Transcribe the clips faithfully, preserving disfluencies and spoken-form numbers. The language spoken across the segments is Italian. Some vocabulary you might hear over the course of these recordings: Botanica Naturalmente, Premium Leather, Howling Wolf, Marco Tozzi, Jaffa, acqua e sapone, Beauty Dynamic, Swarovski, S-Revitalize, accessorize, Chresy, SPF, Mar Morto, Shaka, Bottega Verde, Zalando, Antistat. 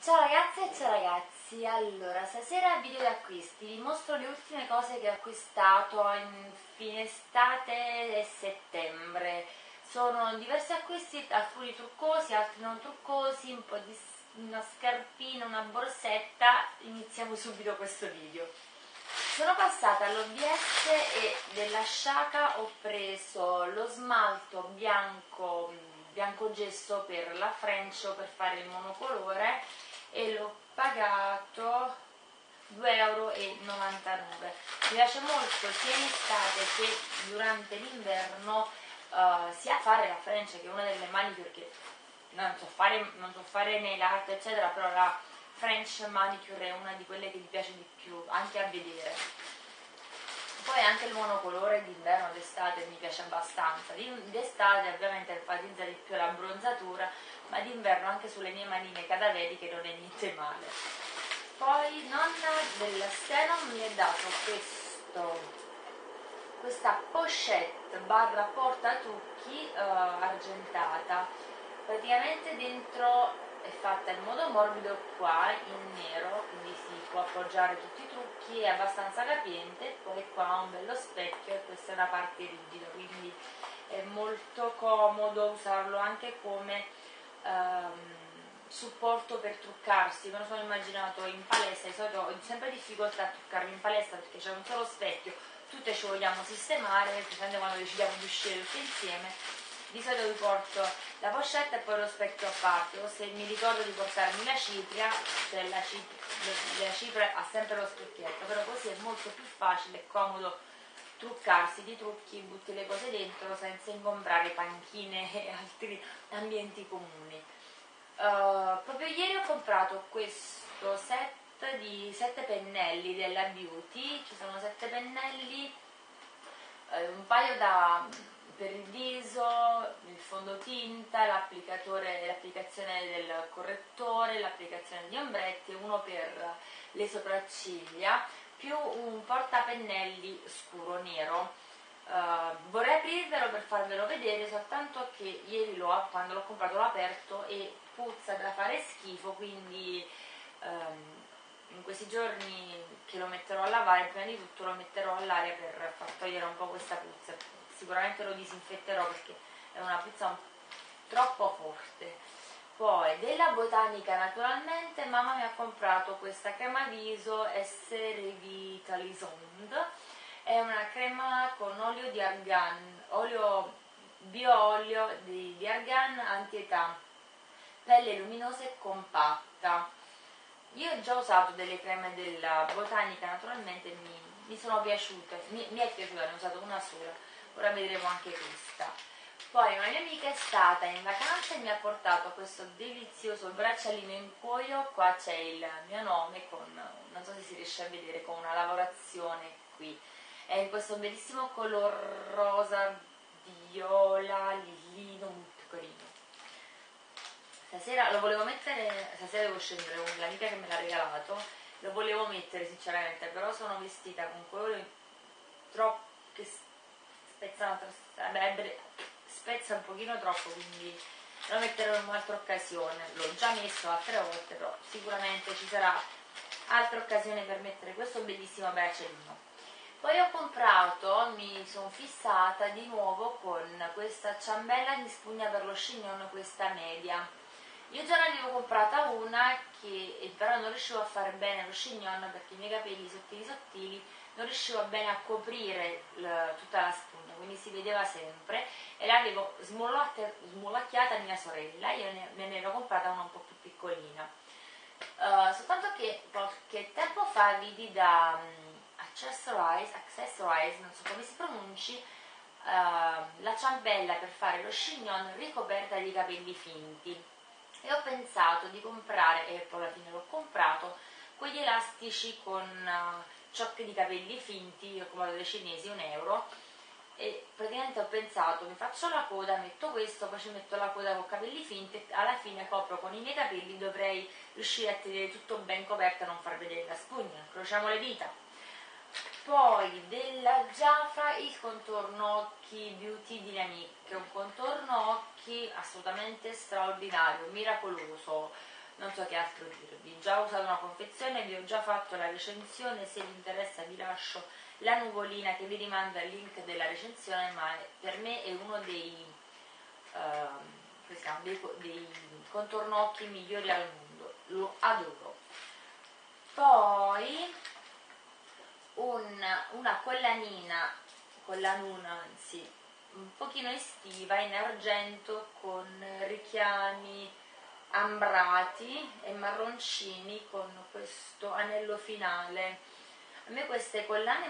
Ciao ragazze e ciao ragazzi, allora stasera video di acquisti, vi mostro le ultime cose che ho acquistato in fine estate e settembre. Sono diversi acquisti, alcuni truccosi, altri non truccosi, un po' di una scarpina, una borsetta. Iniziamo subito questo video. Sono passata all'O B S e della Shaka ho preso lo smalto bianco, bianco gesso per la French o per fare il monocolore e l'ho pagato due e novantanove euro. Mi piace molto sia in estate che durante l'inverno uh, sia fare la French, che è una delle manicure che non so fare, non so fare nail art eccetera, però la French manicure è una di quelle che mi piace di più anche a vedere. Poi anche il monocolore d'inverno, d'estate mi piace abbastanza. D'estate ovviamente enfatizza di più la bronzatura, ma d'inverno anche sulle mie manine cadaveriche non è niente male. Poi nonna della Stenon mi ha dato questo questa pochette barra portatucchi eh, argentata. Praticamente dentro è fatta in modo morbido qua in nero, quindi si può appoggiare tutti i trucchi, è abbastanza capiente. Poi qua ha un bello specchio e questa è una parte rigida, quindi è molto comodo usarlo anche come ehm, supporto per truccarsi. Me lo sono immaginato in palestra, di solito ho sempre difficoltà a truccarmi in palestra perché c'è un solo specchio, tutte ci vogliamo sistemare, perché quando decidiamo di uscire tutti insieme di solito vi porto la pochette e poi lo specchio a parte, o se mi ricordo di portarmi la cipria, cioè la cipria, la cipria ha sempre lo specchietto, però così è molto più facile e comodo truccarsi, ti trucchi, butti le cose dentro senza ingombrare panchine e altri ambienti comuni. Uh, proprio ieri ho comprato questo set di sette pennelli della Beauty, ci sono sette pennelli, eh, un paio da per il viso, il fondotinta, l'applicatore, l'applicazione del correttore, l'applicazione di ombretti, uno per le sopracciglia, più un portapennelli scuro nero. Uh, vorrei aprirvelo per farvelo vedere, soltanto che ieri lo, quando l'ho comprato l'ho aperto e puzza da fare schifo, quindi um, in questi giorni che lo metterò a lavare, prima di tutto lo metterò all'aria per far togliere un po' questa puzza. Sicuramente lo disinfetterò perché è una puzza troppo forte. Poi della Botanica Naturalmente mamma mi ha comprato questa crema viso S-Revitalize, è una crema con olio di argan, olio bioolio di, di argan antietà, pelle luminosa e compatta. Io ho già usato delle creme della Botanica Naturalmente, mi, mi sono piaciute, mi, mi è piaciuta, ne ho usato una sola. Ora vedremo anche questa. Poi una mia amica è stata in vacanza e mi ha portato questo delizioso braccialino in cuoio. Qua c'è il mio nome con, non so se si riesce a vedere, con una lavorazione qui. È in questo bellissimo color rosa, viola, lillino, un piccolino. Stasera lo volevo mettere, stasera devo scendere con l'amica che me l'ha regalato. Lo volevo mettere sinceramente, però sono vestita con colori troppo... spezza un pochino troppo, quindi lo metterò in un'altra occasione. L'ho già messo altre volte, però sicuramente ci sarà altra occasione per mettere questo bellissimo braccialino. Poi ho comprato, mi sono fissata di nuovo con questa ciambella di spugna per lo chignon, questa media. Io già ne avevo comprata una che però non riuscivo a fare bene lo chignon perché i miei capelli sottili sottili non riuscivo bene a coprire la, tutta la spugna, quindi si vedeva sempre, e l'avevo smolacchiata a mia sorella. Io ne, me ne ero comprata una un po' più piccolina, uh, soltanto che qualche tempo fa vidi da um, accessorize, accessorize, non so come si pronunci, uh, la ciambella per fare lo chignon ricoperta di capelli finti, e ho pensato di comprare, e poi alla fine l'ho comprato, quegli elastici con... Uh, ciocche di capelli finti, io ho comprato dai cinesi un euro, e praticamente ho pensato mi faccio la coda, metto questo, poi ci metto la coda con capelli finti e alla fine copro con i miei capelli, dovrei riuscire a tenere tutto ben coperto e non far vedere la spugna, incrociamo le dita. Poi della Jaffa il contorno occhi Beauty Dynamic, che è un contorno occhi assolutamente straordinario, miracoloso, non so certo che altro dirvi, già ho usato una confezione e vi ho già fatto la recensione, se vi interessa vi lascio la nuvolina che vi rimanda al link della recensione, ma per me è uno dei, eh, dei, dei contornocchi migliori al mondo, lo adoro. Poi un, una collanina, collanuna anzi, un pochino estiva in argento con richiami ambrati e marroncini con questo anello finale. A me queste collane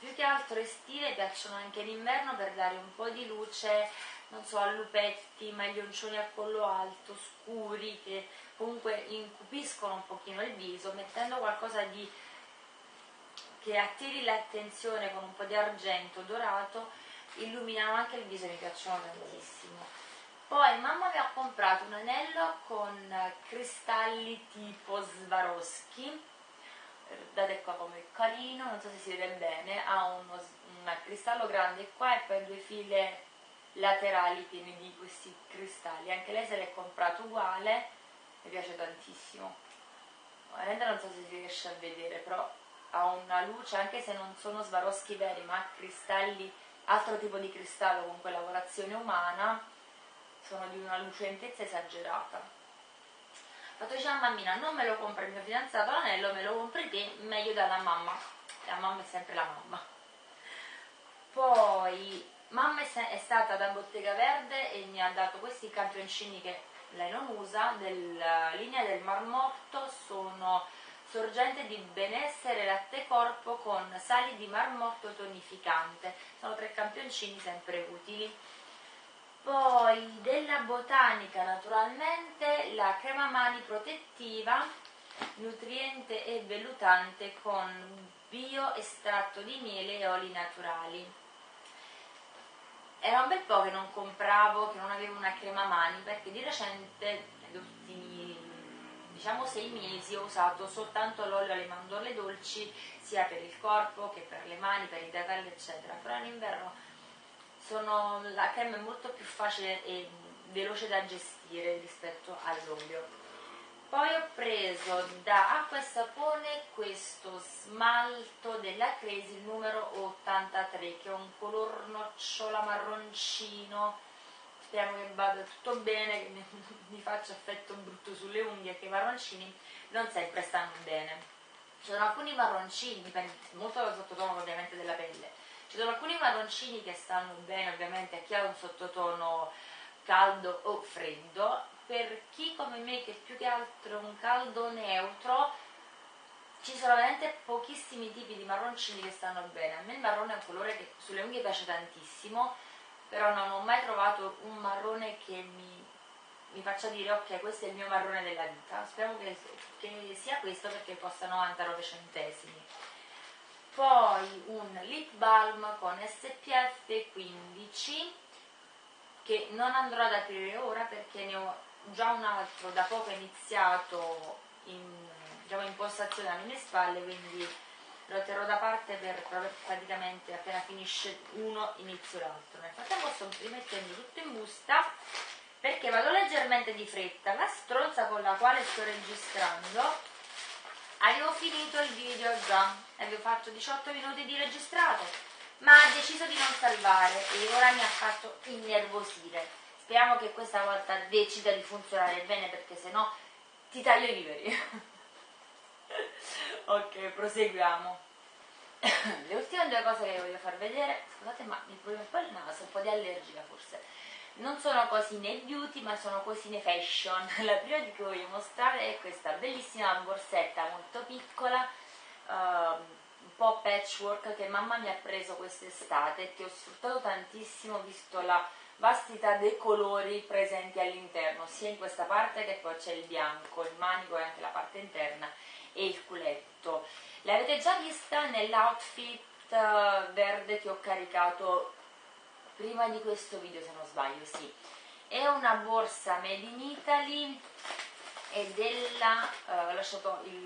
più che altro estive piacciono anche in inverno per dare un po' di luce, non so, a lupetti, maglioncini a collo alto, scuri, che comunque incupiscono un pochino il viso, mettendo qualcosa di che attiri l'attenzione con un po' di argento dorato, illuminano anche il viso e mi piacciono tantissimo. Poi mamma mi ha comprato un anello con cristalli tipo Swarovski, guardate qua come è carino, non so se si vede bene, ha uno, un cristallo grande qua e poi due file laterali piene di questi cristalli, anche lei se l'è comprato uguale, mi piace tantissimo, veramente non so se si riesce a vedere, però ha una luce, anche se non sono Swarovski veri, ma cristalli, altro tipo di cristallo con quella lavorazione umana, sono di una lucentezza esagerata. Fatto dice a mammina, non me lo compra il mio fidanzato l'anello, me lo compri te, meglio dalla mamma, la mamma è sempre la mamma. Poi mamma è stata da Bottega Verde e mi ha dato questi campioncini che lei non usa, della linea del Mar Morto, sono sorgente di benessere latte corpo con sali di Mar Morto tonificante, sono tre campioncini sempre utili. Poi della Botanica Naturalmente la crema mani protettiva nutriente e vellutante con bio estratto di miele e oli naturali. Era un bel po' che non compravo, che non avevo una crema mani, perché di recente, negli ultimi diciamo sei mesi, ho usato soltanto l'olio alle mandorle dolci, sia per il corpo che per le mani, per i capelli eccetera, però in inverno Sono, la crema è molto più facile e veloce da gestire rispetto all'olio. Poi ho preso da Acqua e Sapone questo smalto della Chresy, il numero ottantatré, che è un color nocciola marroncino, speriamo che vada tutto bene, che mi, mi faccia effetto brutto sulle unghie, che i marroncini non sempre stanno bene. Ci sono alcuni marroncini, dipende molto dal sottotono ovviamente della pelle. Ci sono alcuni marroncini che stanno bene ovviamente a chi ha un sottotono caldo o freddo, per chi come me che più che altro è un caldo neutro ci sono veramente pochissimi tipi di marroncini che stanno bene. A me il marrone è un colore che sulle unghie piace tantissimo, però non ho mai trovato un marrone che mi, mi faccia dire ok, questo è il mio marrone della vita. Speriamo che, che sia questo, perché costa novantanove centesimi. Poi un lip balm con S P F quindici che non andrò ad aprire ora perché ne ho già un altro da poco iniziato in, diciamo, in postazione alle mie spalle, quindi lo terrò da parte per praticamente appena finisce uno inizio l'altro. Nel frattempo sto rimettendo tutto in busta perché vado leggermente di fretta. La stronza con la quale sto registrando, avevo finito il video già, avevo fatto diciotto minuti di registrato, ma ha deciso di non salvare e ora mi ha fatto innervosire. Speriamo che questa volta decida di funzionare bene, perché sennò ti taglio i viveri. Ok, proseguiamo. Le ultime due cose che voglio far vedere, scusate ma mi provo un po' il naso, un po' di allergica forse. Non sono cosine beauty ma sono cosine fashion. La prima di cui voglio mostrare è questa bellissima borsetta molto piccola, uh, un po' patchwork, che mamma mi ha preso quest'estate e che ho sfruttato tantissimo visto la vastità dei colori presenti all'interno, sia in questa parte che poi c'è il bianco, il manico e anche la parte interna e il culetto. L'avete già vista nell'outfit uh, verde che ho caricato prima di questo video, se non sbaglio, sì. È una borsa made in Italy e della eh, ho lasciato il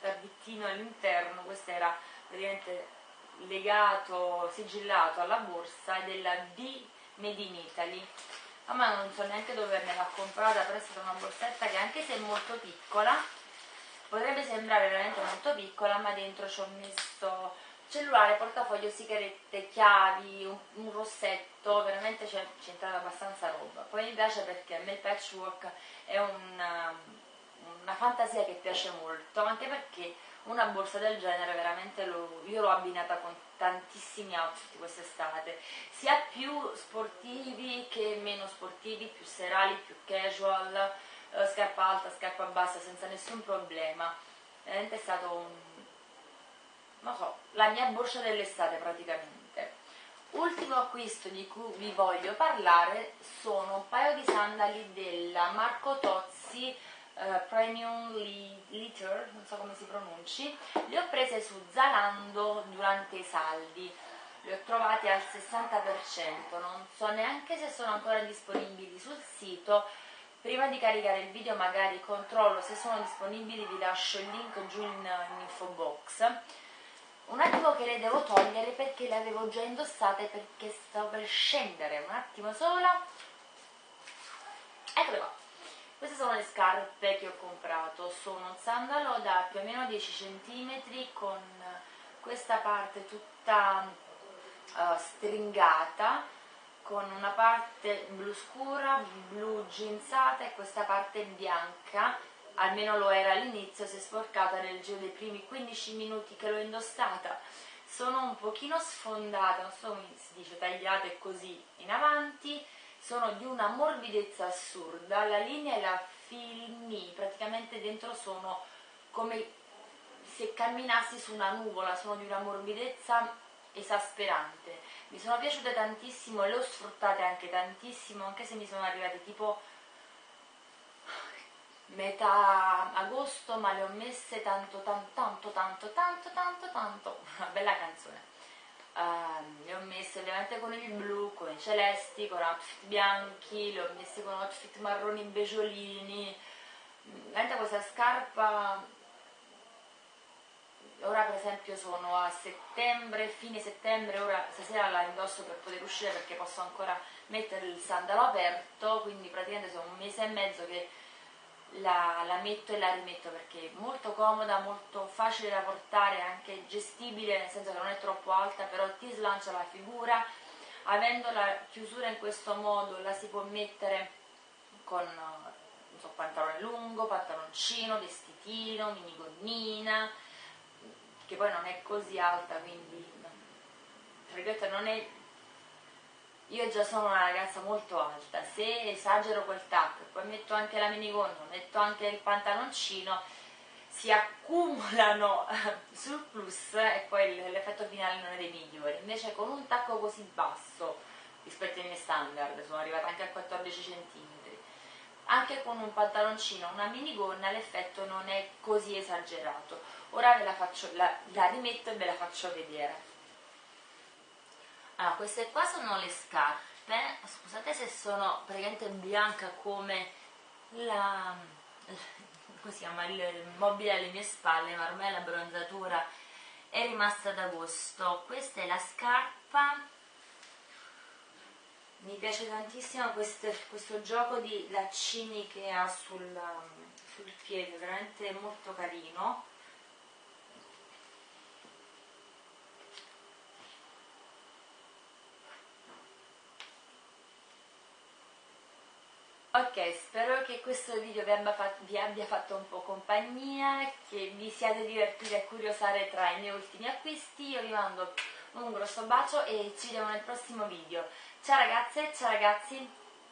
targhettino all'interno, questo era praticamente legato, sigillato alla borsa, della B Made in Italy. a me non so neanche dove me l'ha comprata, però è stata una borsetta che, anche se è molto piccola, potrebbe sembrare veramente molto piccola, ma dentro ci ho messo cellulare, portafoglio, sigarette, chiavi, un, un rossetto, veramente c'è entrata abbastanza roba. Poi mi piace perché a me il patchwork è una, una fantasia che piace molto, anche perché una borsa del genere veramente lo, io l'ho abbinata con tantissimi outfit quest'estate, sia più sportivi che meno sportivi, più serali, più casual, scarpa alta, scarpa bassa, senza nessun problema. Veramente è stato un, non so, la mia borsa dell'estate praticamente. Ultimo acquisto di cui vi voglio parlare sono un paio di sandali della Marco Tozzi eh, Premium Leather, non so come si pronunci. Le ho prese su Zalando durante i saldi, le ho trovate al sessanta per cento, non so neanche se sono ancora disponibili sul sito. Prima di caricare il video magari controllo se sono disponibili, vi lascio il link giù in, in info box. Un attimo che le devo togliere perché le avevo già indossate, perché sto per scendere, un attimo solo. Eccole qua. Queste sono le scarpe che ho comprato, sono un sandalo da più o meno dieci centimetri con questa parte tutta uh, stringata, con una parte blu scura, blu ginzata e questa parte bianca, almeno lo era all'inizio, si è sporcata nel giro dei primi quindici minuti che l'ho indossata. Sono un pochino sfondata, non so come si dice, tagliate così in avanti, sono di una morbidezza assurda, la linea e la filmi, praticamente dentro sono come se camminassi su una nuvola, sono di una morbidezza esasperante. Mi sono piaciute tantissimo e le ho sfruttate anche tantissimo, anche se mi sono arrivate tipo metà agosto, ma le ho messe tanto tanto tanto tanto tanto tanto tanto, una bella canzone. Uh, le ho messe ovviamente con il blu, con i celesti, con outfit bianchi, le ho messe con outfit marroni beggiolini. Veramente questa scarpa, ora per esempio sono a settembre, fine settembre, ora stasera la indosso per poter uscire perché posso ancora mettere il sandalo aperto, quindi praticamente sono un mese e mezzo che la, la metto e la rimetto perché è molto comoda, molto facile da portare, anche gestibile, nel senso che non è troppo alta, però ti slancia la figura. Avendo la chiusura in questo modo la si può mettere con, non so, pantalone lungo, pantaloncino, vestitino, minigonnina, che poi non è così alta, quindi no. Non è... Io già sono una ragazza molto alta, se esagero quel tacco, poi metto anche la minigonna, metto anche il pantaloncino, si accumulano sul plus e poi l'effetto finale non è dei migliori. Invece con un tacco così basso rispetto ai miei standard, sono arrivata anche a quattordici centimetri, anche con un pantaloncino, una minigonna, l'effetto non è così esagerato. Ora ve la, faccio, la, la rimetto e ve la faccio vedere. Allora, queste qua sono le scarpe, scusate se sono praticamente bianca come la, come si chiama, il, il mobile alle mie spalle, ma ormai la bronzatura è rimasta ad agosto. Questa è la scarpa, mi piace tantissimo queste, questo gioco di laccini che ha sul, sul piede, veramente molto carino. Ok, spero che questo video vi abbia, fatto, vi abbia fatto un po' compagnia, che vi siate divertiti a curiosare tra i miei ultimi acquisti. Io vi mando un grosso bacio e ci vediamo nel prossimo video. Ciao ragazze, ciao ragazzi,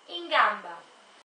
in gamba!